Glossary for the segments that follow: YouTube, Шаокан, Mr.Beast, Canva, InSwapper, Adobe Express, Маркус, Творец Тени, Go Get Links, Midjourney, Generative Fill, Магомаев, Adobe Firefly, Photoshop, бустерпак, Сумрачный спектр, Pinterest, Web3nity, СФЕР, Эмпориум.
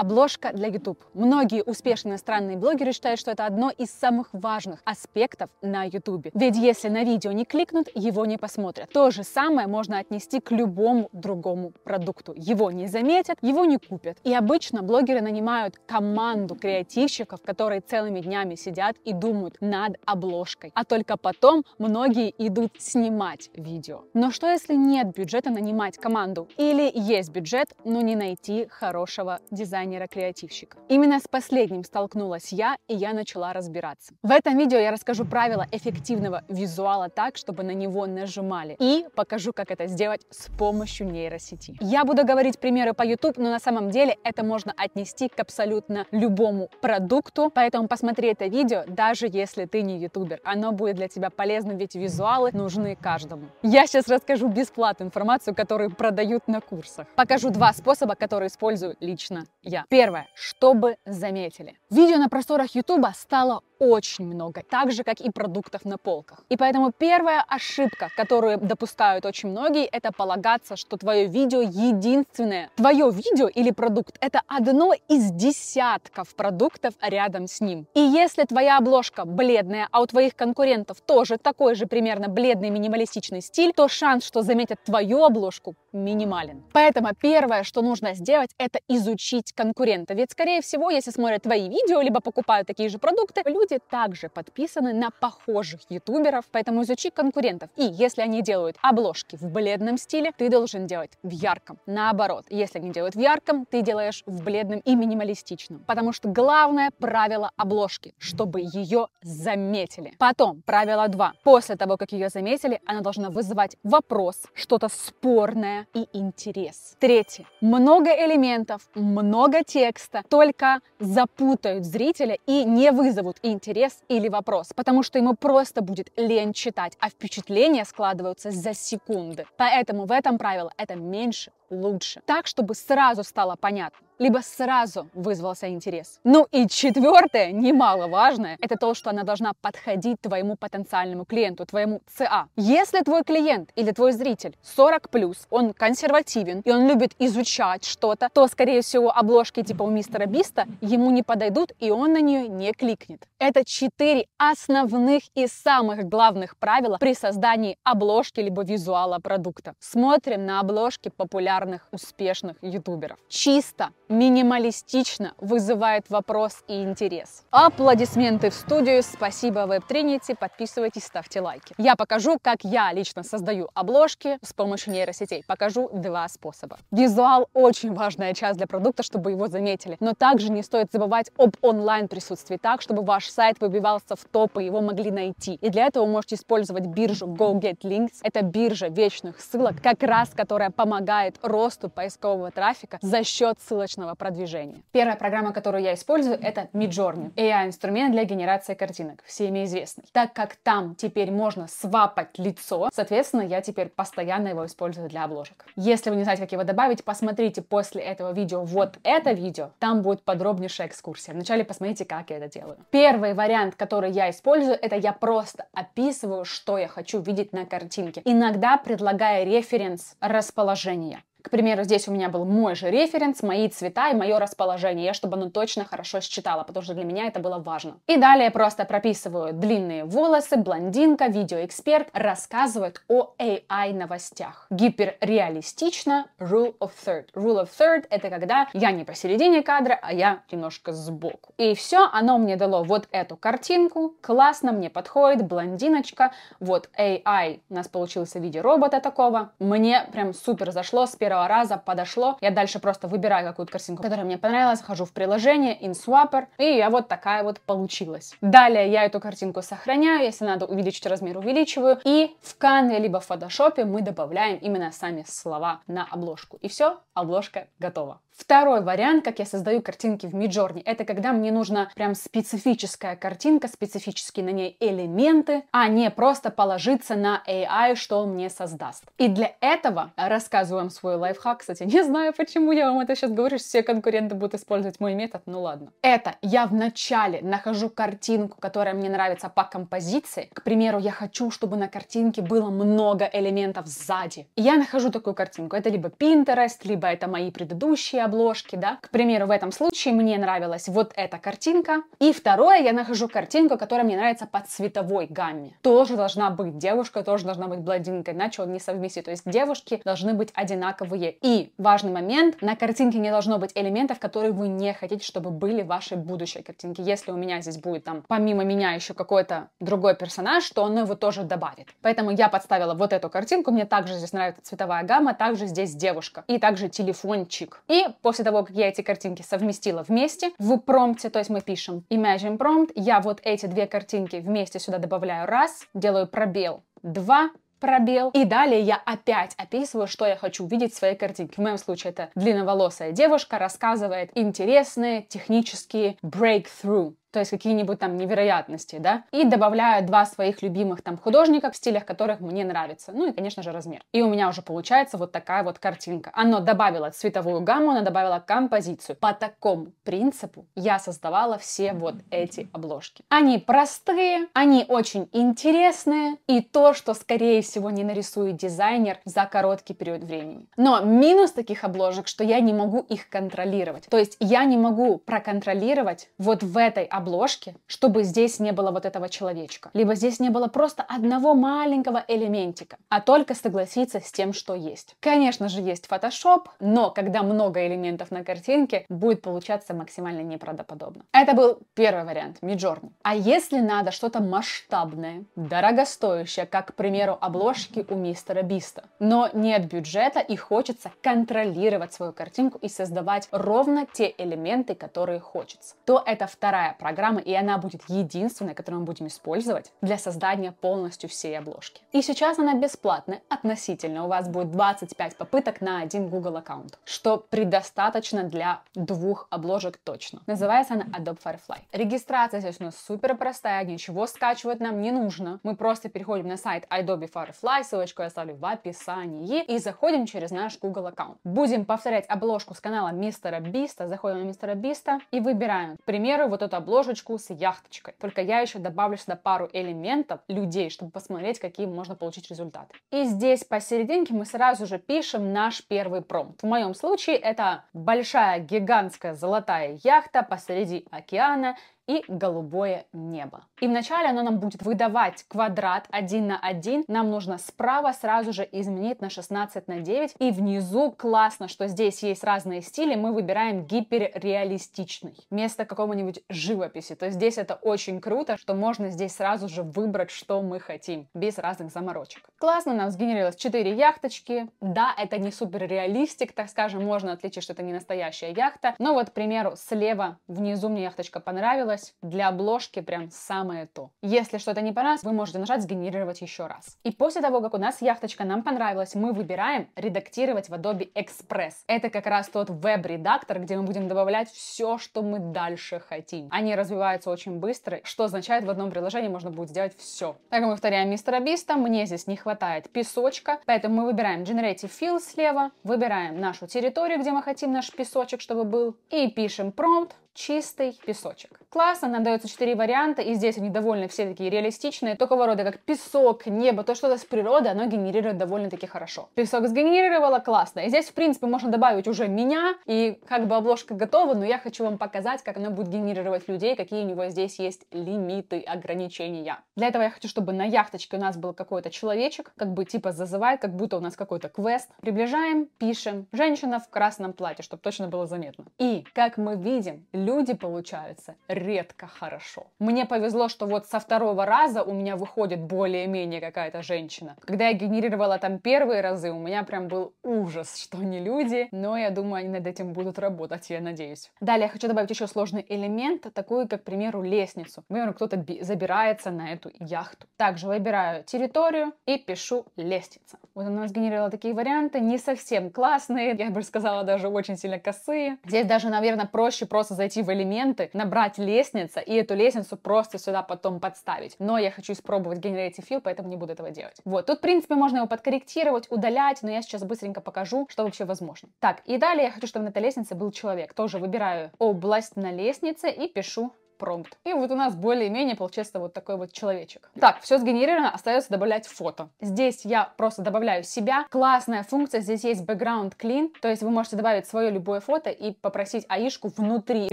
Обложка для YouTube. Многие успешные иностранные блогеры считают, что это одно из самых важных аспектов на YouTube. Ведь если на видео не кликнут, его не посмотрят. То же самое можно отнести к любому другому продукту. Его не заметят, его не купят. И обычно блогеры нанимают команду креативщиков, которые целыми днями сидят и думают над обложкой. А только потом многие идут снимать видео. Но что если нет бюджета нанимать команду? Или есть бюджет, но не найти хорошего дизайнера-креативщика? Именно с последним столкнулась я, и я начала разбираться. В этом видео я расскажу правила эффективного визуала так, чтобы на него нажимали, и покажу, как это сделать с помощью нейросети. Я буду говорить примеры по YouTube, но на самом деле это можно отнести к абсолютно любому продукту, поэтому посмотри это видео, даже если ты не ютубер. Оно будет для тебя полезно, ведь визуалы нужны каждому. Я сейчас расскажу бесплатную информацию, которую продают на курсах. Покажу два способа, которые использую лично я. Первое. Чтобы заметили. Видео на просторах Ютуба стало очень много, так же, как и продуктов на полках. И поэтому первая ошибка, которую допускают очень многие, это полагаться, что твое видео единственное. Твое видео или продукт – это одно из десятков продуктов рядом с ним. И если твоя обложка бледная, а у твоих конкурентов тоже такой же примерно бледный минималистичный стиль, то шанс, что заметят твою обложку, минимален. Поэтому первое, что нужно сделать, это изучить конкурента. Ведь, скорее всего, если смотрят твои видео, либо покупают такие же продукты, люди также подписаны на похожих ютуберов, поэтому изучи конкурентов. И если они делают обложки в бледном стиле, ты должен делать в ярком. Наоборот, если они делают в ярком, ты делаешь в бледном и минималистичном. Потому что главное правило обложки, чтобы ее заметили. Потом, правило 2. После того, как ее заметили, она должна вызывать вопрос, что-то спорное и интерес. Третье. Много элементов, много текста, только запутают зрителя и не вызовут интерес. Или вопрос, потому что ему просто будет лень читать, а впечатления складываются за секунды. Поэтому в этом правило это меньше, лучше. Так, чтобы сразу стало понятно, либо сразу вызвался интерес. Ну и четвертое, немаловажное, это то, что она должна подходить твоему потенциальному клиенту, твоему ЦА. Если твой клиент или твой зритель 40+, он консервативен и он любит изучать что-то, то, скорее всего, обложки типа у Мистера Биста ему не подойдут и он на нее не кликнет. Это 4 основных и самых главных правила при создании обложки либо визуала продукта. Смотрим на обложки популярных, успешных ютуберов. Чисто, минималистично, вызывает вопрос и интерес. Аплодисменты в студию, спасибо Web3nity, подписывайтесь, ставьте лайки. Я покажу, как я лично создаю обложки с помощью нейросетей. Покажу два способа. Визуал очень важная часть для продукта, чтобы его заметили, но также не стоит забывать об онлайн-присутствии, так, чтобы ваш сайт выбивался в топы, его могли найти. И для этого вы можете использовать биржу Go Get Links. Это биржа вечных ссылок, как раз которая помогает росту поискового трафика за счет ссылочного продвижения. Первая программа, которую я использую, это Midjourney. AI-инструмент для генерации картинок, всеми известный. Так как там теперь можно свапать лицо, соответственно, я теперь постоянно его использую для обложек. Если вы не знаете, как его добавить, посмотрите после этого видео вот это видео. Там будет подробнейшая экскурсия. Вначале посмотрите, как я это делаю. Первый вариант, который я использую, это я просто описываю, что я хочу видеть на картинке, иногда предлагая референс расположения. К примеру, здесь у меня был мой же референс, мои цвета и мое расположение, чтобы оно точно хорошо считало, потому что для меня это было важно. И далее просто прописываю длинные волосы, блондинка, видеоэксперт, рассказывает о AI-новостях. Гиперреалистично, rule of third. Rule of third — это когда я не посередине кадра, а я немножко сбоку. И все, оно мне дало вот эту картинку, классно, мне подходит, блондиночка, вот AI, у нас получился в виде робота такого. Мне прям супер зашло, с первого раза подошло. Я дальше просто выбираю какую-то картинку, которая мне понравилась, хожу в приложение, InSwapper, и я вот такая вот получилась. Далее я эту картинку сохраняю, если надо увеличить размер, увеличиваю, и в Canva либо в Photoshop мы добавляем именно сами слова на обложку. И все, обложка готова. Второй вариант, как я создаю картинки в Midjourney, это когда мне нужна прям специфическая картинка, специфические на ней элементы, а не просто положиться на AI, что он мне создаст. И для этого рассказываю вам свой лайфхак. Кстати, не знаю, почему я вам это сейчас говорю, что все конкуренты будут использовать мой метод, ну ладно. Это я вначале нахожу картинку, которая мне нравится по композиции. К примеру, я хочу, чтобы на картинке было много элементов сзади. Я нахожу такую картинку. Это либо Pinterest, либо это мои предыдущие обложки, да. К примеру, в этом случае мне нравилась вот эта картинка. И второе, я нахожу картинку, которая мне нравится по цветовой гамме. Тоже должна быть девушка, тоже должна быть блондинкой, иначе он не совместит. То есть девушки должны быть одинаковые. И важный момент, на картинке не должно быть элементов, которые вы не хотите, чтобы были в вашей будущей картинке. Если у меня здесь будет там, помимо меня, еще какой-то другой персонаж, то он его тоже добавит. Поэтому я подставила вот эту картинку, мне также здесь нравится цветовая гамма, также здесь девушка и также телефончик. И после того, как я эти картинки совместила вместе в промпте, то есть мы пишем Imagine Prompt, я вот эти две картинки вместе сюда добавляю раз, делаю пробел 2, пробел. И далее я опять описываю, что я хочу увидеть в своей картинке. В моем случае это длинноволосая девушка рассказывает интересные технические breakthrough. То есть какие-нибудь там невероятности, да, и добавляю два своих любимых там художника в стилях, которых мне нравится, ну и, конечно же, размер. И у меня уже получается вот такая вот картинка. Оно добавило цветовую гамму, оно добавило композицию. По такому принципу я создавала все вот эти обложки. Они простые, они очень интересные, и то, что, скорее всего, не нарисует дизайнер за короткий период времени. Но минус таких обложек, что я не могу их контролировать. То есть я не могу проконтролировать вот в этой обложки, чтобы здесь не было вот этого человечка, либо здесь не было просто одного маленького элементика, а только согласиться с тем, что есть. Конечно же, есть Photoshop, но когда много элементов на картинке, будет получаться максимально неправдоподобно. Это был первый вариант, Midjourney. А если надо что-то масштабное, дорогостоящее, как, к примеру, обложки у Мистера Биста, но нет бюджета и хочется контролировать свою картинку и создавать ровно те элементы, которые хочется, то это вторая программа, и она будет единственной, которую мы будем использовать для создания полностью всей обложки. И сейчас она бесплатная, относительно. У вас будет 25 попыток на один Google аккаунт, что предостаточно для двух обложек точно. Называется она Adobe Firefly. Регистрация здесь у нас супер простая, ничего скачивать нам не нужно. Мы просто переходим на сайт Adobe Firefly, ссылочку я оставлю в описании, и заходим через наш Google аккаунт. Будем повторять обложку с канала Mr.Beast, заходим на Mr.Beast и выбираем, к примеру, вот эту обложечку с яхточкой. Только я еще добавлю сюда пару элементов людей, чтобы посмотреть, какие можно получить результаты. И здесь посерединке мы сразу же пишем наш первый промпт. В моем случае это большая гигантская золотая яхта посреди океана и голубое небо. И вначале оно нам будет выдавать квадрат 1:1. Нам нужно справа сразу же изменить на 16:9. И внизу классно, что здесь есть разные стили. Мы выбираем гиперреалистичный вместо какого-нибудь живописи. То есть здесь это очень круто, что можно здесь сразу же выбрать, что мы хотим, без разных заморочек. Классно, нам сгенерировалось 4 яхточки. Да, это не суперреалистик, так скажем, можно отличить, что это не настоящая яхта. Но вот, к примеру, слева внизу мне яхточка понравилась. Для обложки прям самое то. Если что-то не понравилось, вы можете нажать сгенерировать еще раз. И после того, как у нас яхточка нам понравилась, мы выбираем редактировать в Adobe Express. Это как раз тот веб-редактор, где мы будем добавлять все, что мы дальше хотим. Они развиваются очень быстро, что означает, в одном приложении можно будет сделать все. Так, мы повторяем Мистера Биста. Мне здесь не хватает песочка, поэтому мы выбираем Generative Fill слева, выбираем нашу территорию, где мы хотим наш песочек, чтобы был, и пишем промпт. Чистый песочек. Классно, нам дается 4 варианта, и здесь они довольно все такие реалистичные, такого рода, как песок, небо, то что-то с природы, оно генерирует довольно-таки хорошо. Песок сгенерировала, классно. И здесь, в принципе, можно добавить уже меня, и как бы обложка готова, но я хочу вам показать, как она будет генерировать людей, какие у него здесь есть лимиты, ограничения. Для этого я хочу, чтобы на яхточке у нас был какой-то человечек, как бы типа зазывает, как будто у нас какой-то квест. Приближаем, пишем «Женщина в красном платье», чтобы точно было заметно. И, как мы видим, люди получаются редко хорошо. Мне повезло, что вот со второго раза у меня выходит более-менее какая-то женщина. Когда я генерировала там первые разы, у меня прям был ужас, что не люди, но я думаю, они над этим будут работать, я надеюсь. Далее я хочу добавить еще сложный элемент, такую, как, к примеру, лестницу. Например, кто-то забирается на эту яхту. Также выбираю территорию и пишу «лестница». Вот она сгенерировала такие варианты, не совсем классные, я бы сказала, даже очень сильно косые. Здесь даже, наверное, проще просто зайти в элементы, набрать лестница и эту лестницу просто сюда потом подставить. Но я хочу испробовать Generative Fill, поэтому не буду этого делать. Вот, тут, в принципе, можно его подкорректировать, удалять, но я сейчас быстренько покажу, что вообще возможно. Так, и далее я хочу, чтобы на этой лестнице был человек. Тоже выбираю область на лестнице и пишу промпт. И вот у нас более-менее получается вот такой вот человечек. Так, все сгенерировано, остается добавлять фото. Здесь я просто добавляю себя. Классная функция, здесь есть background clean, то есть вы можете добавить свое любое фото и попросить АИшку внутри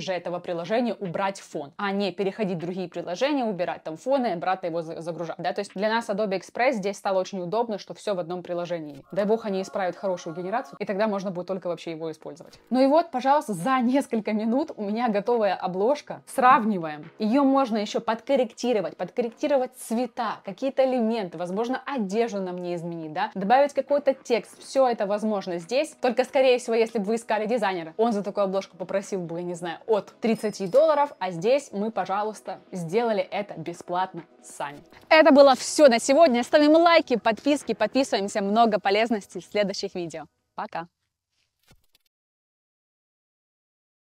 же этого приложения убрать фон, а не переходить в другие приложения, убирать там фоны, обратно его загружать. Да, то есть для нас Adobe Express здесь стало очень удобно, что все в одном приложении. Дай бог они исправят хорошую генерацию, и тогда можно будет только вообще его использовать. Ну и вот, пожалуйста, за несколько минут у меня готовая обложка. Сравниваем. Ее можно еще подкорректировать цвета, какие-то элементы, возможно, одежду нам не изменить, да, добавить какой-то текст. Все это возможно здесь. Только, скорее всего, если бы вы искали дизайнера, он за такую обложку попросил бы, я не знаю, от $30, а здесь мы, пожалуйста, сделали это бесплатно сами. Это было все на сегодня. Ставим лайки, подписки, подписываемся. Много полезностей в следующих видео. Пока!